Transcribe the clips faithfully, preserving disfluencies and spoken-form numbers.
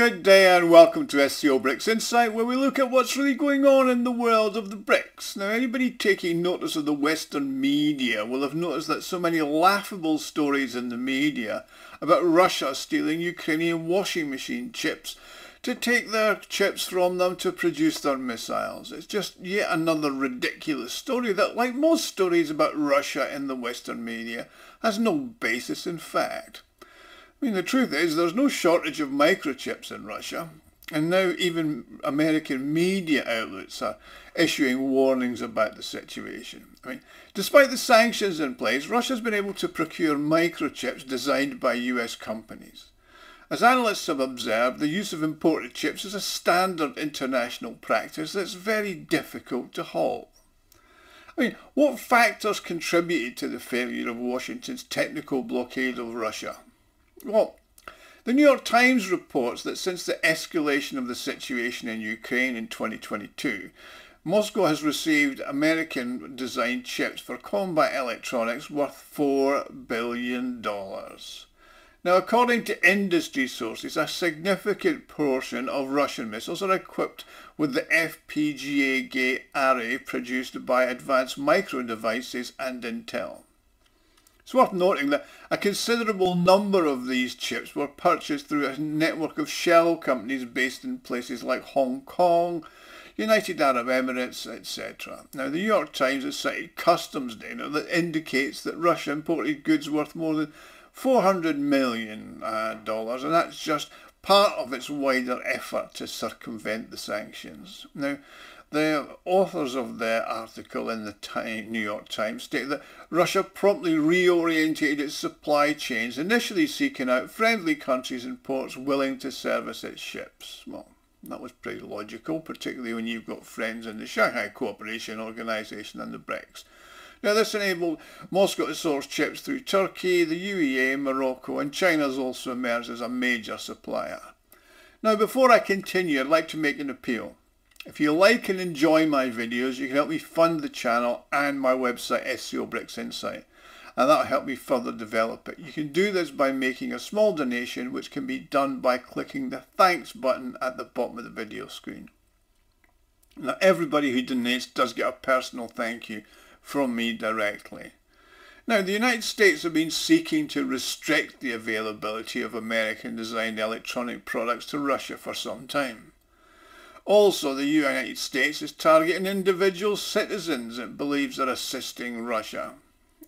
Good day and welcome to S C O BRICS Insight, where we look at what's really going on in the world of the BRICS. Now, anybody taking notice of the Western media will have noticed that so many laughable stories in the media about Russia stealing Ukrainian washing machine chips to take their chips from them to produce their missiles. It's just yet another ridiculous story that, like most stories about Russia in the Western media, has no basis in fact. I mean, the truth is there's no shortage of microchips in Russia, and now even American media outlets are issuing warnings about the situation. I mean, despite the sanctions in place, Russia's been able to procure microchips designed by U S companies. As analysts have observed, the use of imported chips is a standard international practice that's very difficult to halt. I mean, what factors contributed to the failure of Washington's technical blockade of Russia? Well, the New York Times reports that since the escalation of the situation in Ukraine in twenty twenty-two, Moscow has received American-designed chips for combat electronics worth four billion dollars. Now, according to industry sources, a significant portion of Russian missiles are equipped with the F P G A gate array produced by Advanced Micro Devices and Intel. It's worth noting that a considerable number of these chips were purchased through a network of shell companies based in places like Hong Kong, United Arab Emirates, et cetera. Now, the New York Times has cited customs data that indicates that Russia imported goods worth more than four hundred million dollars, and that's just part of its wider effort to circumvent the sanctions. Now, the authors of the article in the New York Times state that Russia promptly reorientated its supply chains, initially seeking out friendly countries and ports willing to service its ships. Well, that was pretty logical, particularly when you've got friends in the Shanghai Cooperation Organization and the BRICS. Now, this enabled Moscow to source chips through Turkey, the U A E, Morocco, and China has also emerged as a major supplier. Now, before I continue, I'd like to make an appeal. If you like and enjoy my videos, you can help me fund the channel and my website S C O BRICS Insight, and that will help me further develop it. You can do this by making a small donation, which can be done by clicking the thanks button at the bottom of the video screen. Now, everybody who donates does get a personal thank you from me directly. Now, the United States have been seeking to restrict the availability of American-designed electronic products to Russia for some time. Also, the United States is targeting individual citizens it believes are assisting Russia.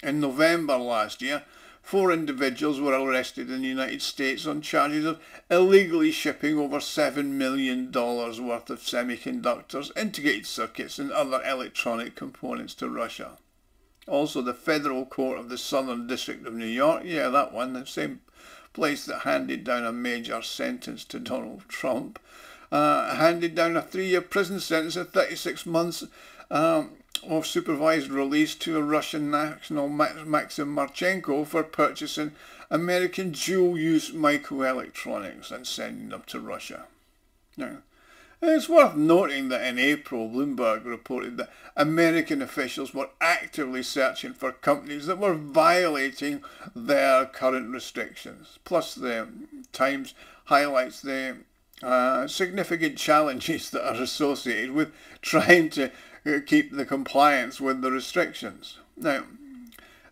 In November last year, four individuals were arrested in the United States on charges of illegally shipping over seven million dollars worth of semiconductors, integrated circuits and other electronic components to Russia. Also, the Federal Court of the Southern District of New York, yeah, that one, the same place that handed down a major sentence to Donald Trump, Uh, handed down a three-year prison sentence and thirty-six months um, of supervised release to a Russian national, Maxim Marchenko, for purchasing American dual-use microelectronics and sending them to Russia. Now, it's worth noting that in April, Bloomberg reported that American officials were actively searching for companies that were violating their current restrictions. Plus, the Times highlights the Uh, significant challenges that are associated with trying to uh, keep the compliance with the restrictions. Now,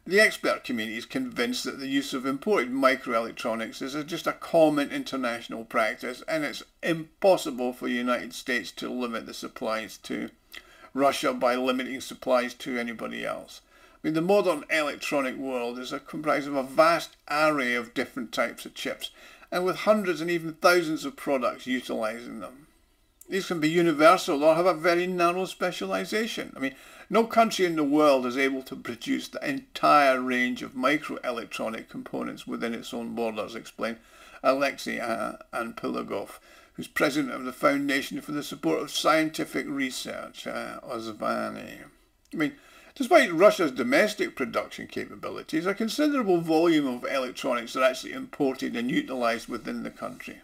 the expert community is convinced that the use of imported microelectronics is a, just a common international practice, and it's impossible for the United States to limit the supplies to Russia by limiting supplies to anybody else. I mean, the modern electronic world is a, comprised of a vast array of different types of chips, and with hundreds and even thousands of products utilising them. These can be universal or have a very narrow specialisation. I mean, no country in the world is able to produce the entire range of microelectronic components within its own borders, explained Alexei Anpilogov, who's president of the Foundation for the Support of Scientific Research, uh, Osvani. I mean, despite Russia's domestic production capabilities, a considerable volume of electronics are actually imported and utilised within the country.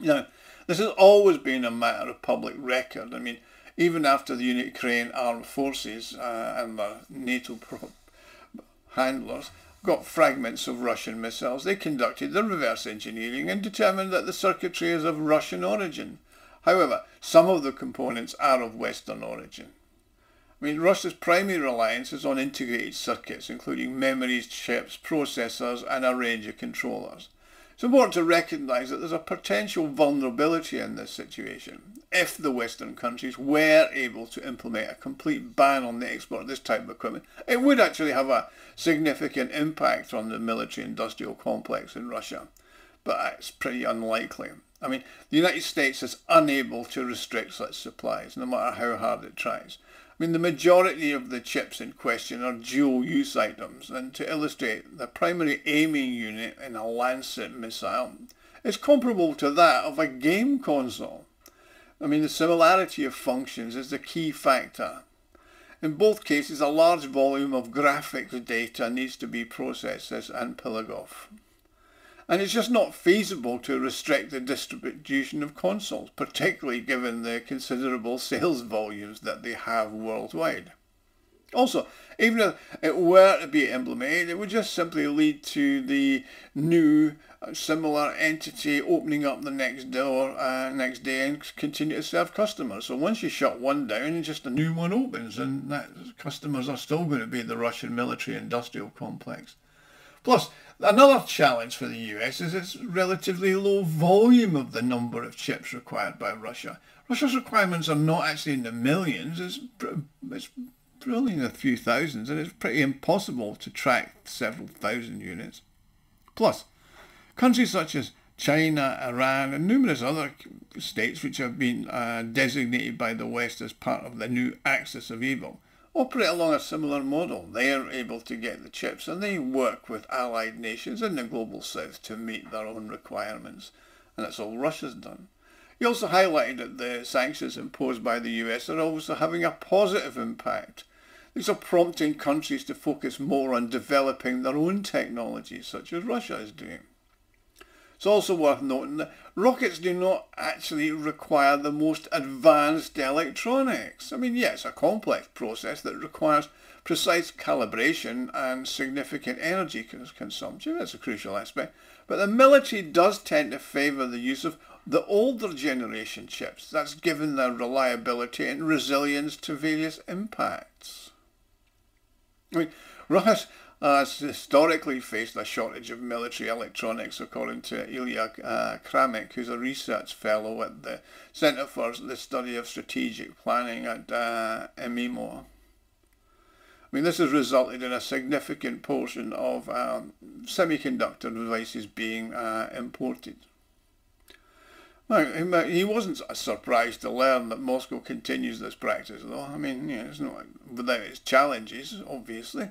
Now, this has always been a matter of public record. I mean, even after the Ukrainian armed forces uh, and the NATO handlers got fragments of Russian missiles, they conducted the reverse engineering and determined that the circuitry is of Russian origin. However, some of the components are of Western origin. I mean, Russia's primary reliance is on integrated circuits, including memories, chips, processors, and a range of controllers. It's important to recognise that there's a potential vulnerability in this situation if the Western countries were able to implement a complete ban on the export of this type of equipment. It would actually have a significant impact on the military-industrial complex in Russia, but it's pretty unlikely. I mean, the United States is unable to restrict such supplies, no matter how hard it tries. I mean, the majority of the chips in question are dual-use items, and to illustrate, the primary aiming unit in a Lancet missile is comparable to that of a game console. I mean, the similarity of functions is the key factor. In both cases, a large volume of graphics data needs to be processed, says Anpilogov. And it's just not feasible to restrict the distribution of consoles, particularly given the considerable sales volumes that they have worldwide. Also, even if it were to be implemented, it would just simply lead to the new similar entity opening up the next door uh, next day and continue to serve customers. So once you shut one down, just a new one opens, and that customers are still going to be the Russian military-industrial complex. Plus, another challenge for the U S is its relatively low volume of the number of chips required by Russia. Russia's requirements are not actually in the millions, it's, it's really in a few thousands, and it's pretty impossible to track several thousand units. Plus, countries such as China, Iran, and numerous other states which have been uh, designated by the West as part of the new axis of evil operate along a similar model. They are able to get the chips, and they work with allied nations in the global south to meet their own requirements. And that's all Russia's done. He also highlighted that the sanctions imposed by the U S are also having a positive impact. These are prompting countries to focus more on developing their own technologies, such as Russia is doing. It's also worth noting that rockets do not actually require the most advanced electronics. I mean, yes, a complex process that requires precise calibration and significant energy consumption. That's a crucial aspect. But the military does tend to favour the use of the older generation chips. That's given their reliability and resilience to various impacts. I mean, Russia's has historically faced a shortage of military electronics, according to Ilya uh, Kramnik, who's a research fellow at the Center for the Study of Strategic Planning at uh, M I M O. I mean, this has resulted in a significant portion of um, semiconductor devices being uh, imported. Now, he wasn't surprised to learn that Moscow continues this practice, though. I mean, yeah, it's not without its challenges, obviously.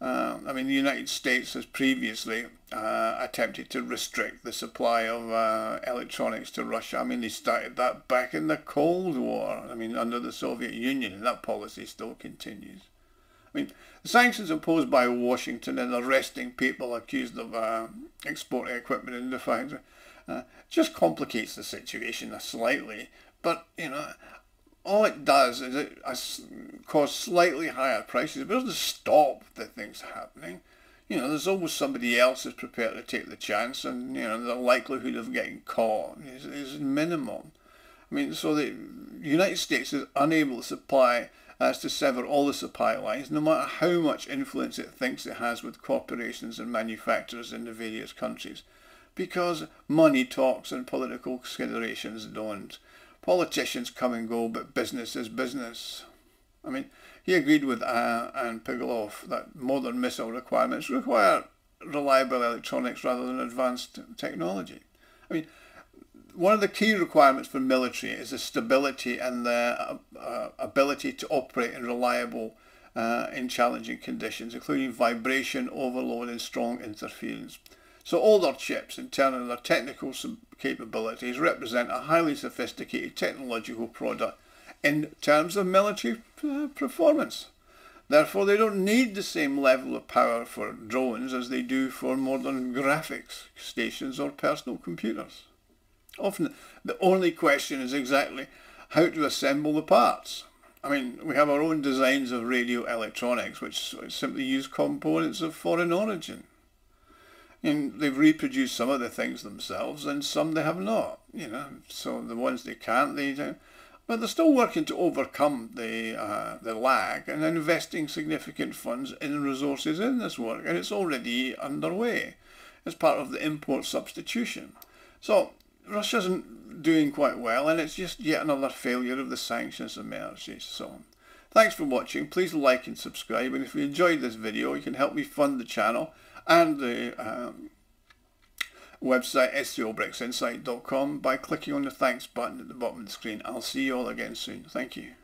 Uh, I mean, the United States has previously uh, attempted to restrict the supply of uh, electronics to Russia. I mean, they started that back in the Cold War, I mean, under the Soviet Union, and that policy still continues. I mean, the sanctions imposed by Washington and arresting people accused of uh, exporting equipment into the factory uh, just complicates the situation slightly, but, you know, all it does is it causes slightly higher prices, but it doesn't stop the things happening. You know, there's always somebody else who's prepared to take the chance, and, you know, the likelihood of getting caught is, is minimal. I mean, so the United States is unable to supply, as to sever all the supply lines, no matter how much influence it thinks it has with corporations and manufacturers in the various countries, because money talks and political considerations don't. Politicians come and go, but business is business. I mean, he agreed with Anpilogov that modern missile requirements require reliable electronics rather than advanced technology. I mean, one of the key requirements for military is the stability and the uh, uh, ability to operate in reliable, uh, in challenging conditions, including vibration, overload, and strong interference. So older chips, in turn, and their technical capabilities represent a highly sophisticated technological product in terms of military performance. Therefore, they don't need the same level of power for drones as they do for modern graphics stations or personal computers. Often, the only question is exactly how to assemble the parts. I mean, we have our own designs of radio electronics, which simply use components of foreign origin. And they've reproduced some of the things themselves, and some they have not, you know. So the ones they can't, they don't. But they're still working to overcome the, uh, the lag and investing significant funds and resources in this work. And it's already underway as part of the import substitution. So Russia isn't doing quite well, and it's just yet another failure of the sanctions emergency. So thanks for watching. Please like and subscribe. And if you enjoyed this video, you can help me fund the channel and the um, website S C O bricks insight dot com by clicking on the thanks button at the bottom of the screen. I'll see you all again soon. Thank you.